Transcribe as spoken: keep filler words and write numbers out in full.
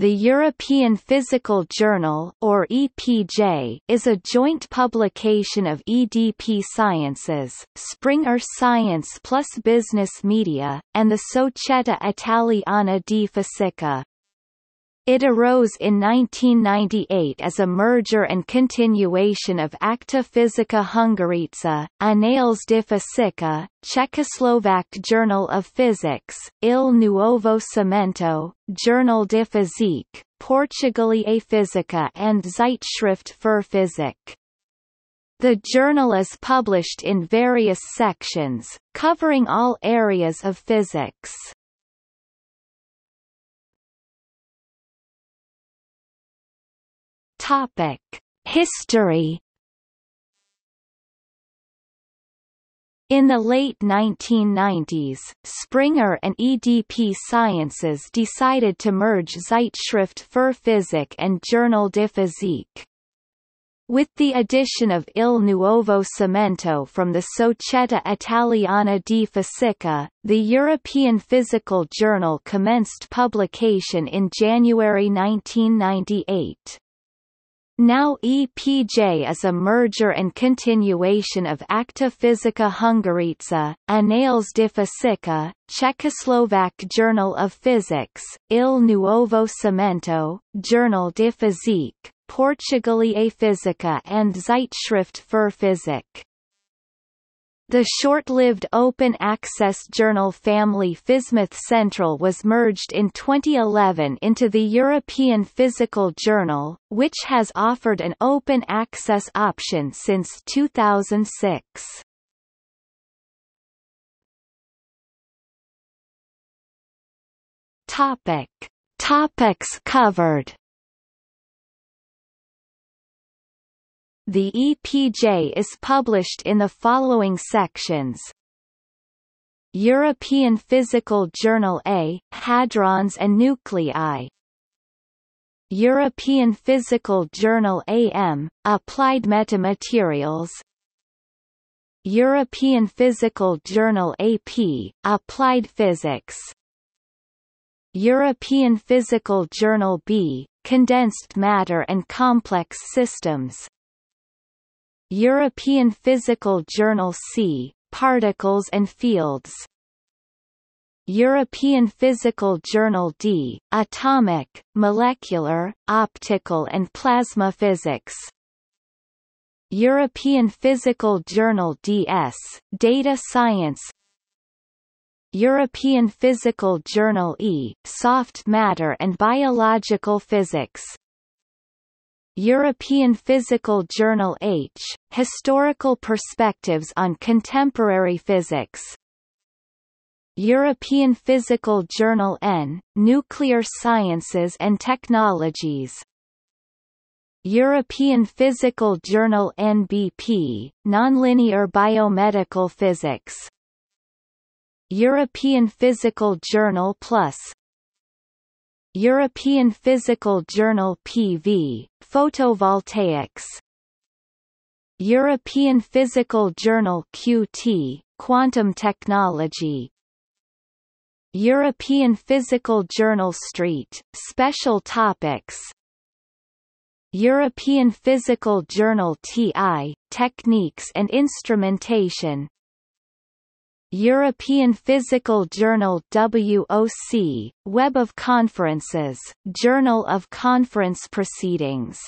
The European Physical Journal, or E P J, is a joint publication of E D P Sciences, Springer Science+Business Media, and the Società Italiana di Fisica. It arose in nineteen ninety-eight as a merger and continuation of Acta Physica Hungarica, Anales de Física, Czechoslovak Journal of Physics, Il Nuovo Cimento, Journal de Physique, Portugaliae Physica and Zeitschrift für Physik. The journal is published in various sections, covering all areas of physics. Topic: History. In the late nineteen nineties, Springer and E D P Sciences decided to merge Zeitschrift für Physik and Journal de Physique. With the addition of Il Nuovo Cimento from the Società Italiana di Fisica, the European Physical Journal commenced publication in January nineteen ninety-eight. Now E P J is a merger and continuation of Acta Physica Hungarica, Annales de Física, Czechoslovak Journal of Physics, Il Nuovo Cimento, Journal de Physique, Portugaliae Physica and Zeitschrift für Physik. The short-lived open-access journal Family PhysMath Central was merged in twenty eleven into the European Physical Journal, which has offered an open-access option since two thousand six. Topic: Topics covered. The E P J is published in the following sections: European Physical Journal A, Hadrons and Nuclei; European Physical Journal A M, Applied Metamaterials; European Physical Journal A P, Applied Physics; European Physical Journal B, Condensed Matter and Complex Systems; European Physical Journal C, Particles and Fields; European Physical Journal D, Atomic, Molecular, Optical and Plasma Physics; European Physical Journal D S, Data Science; European Physical Journal E, Soft Matter and Biological Physics; European Physical Journal H, Historical Perspectives on Contemporary Physics; European Physical Journal N, Nuclear Sciences and Technologies; European Physical Journal N B P, Nonlinear Biomedical Physics; European Physical Journal Plus; European Physical Journal P V, Photovoltaics; European Physical Journal Q T, Quantum Technology; European Physical Journal Street, Special Topics; European Physical Journal T I, Techniques and Instrumentation; European Physical Journal W O C, Web of Conferences, Journal of Conference Proceedings;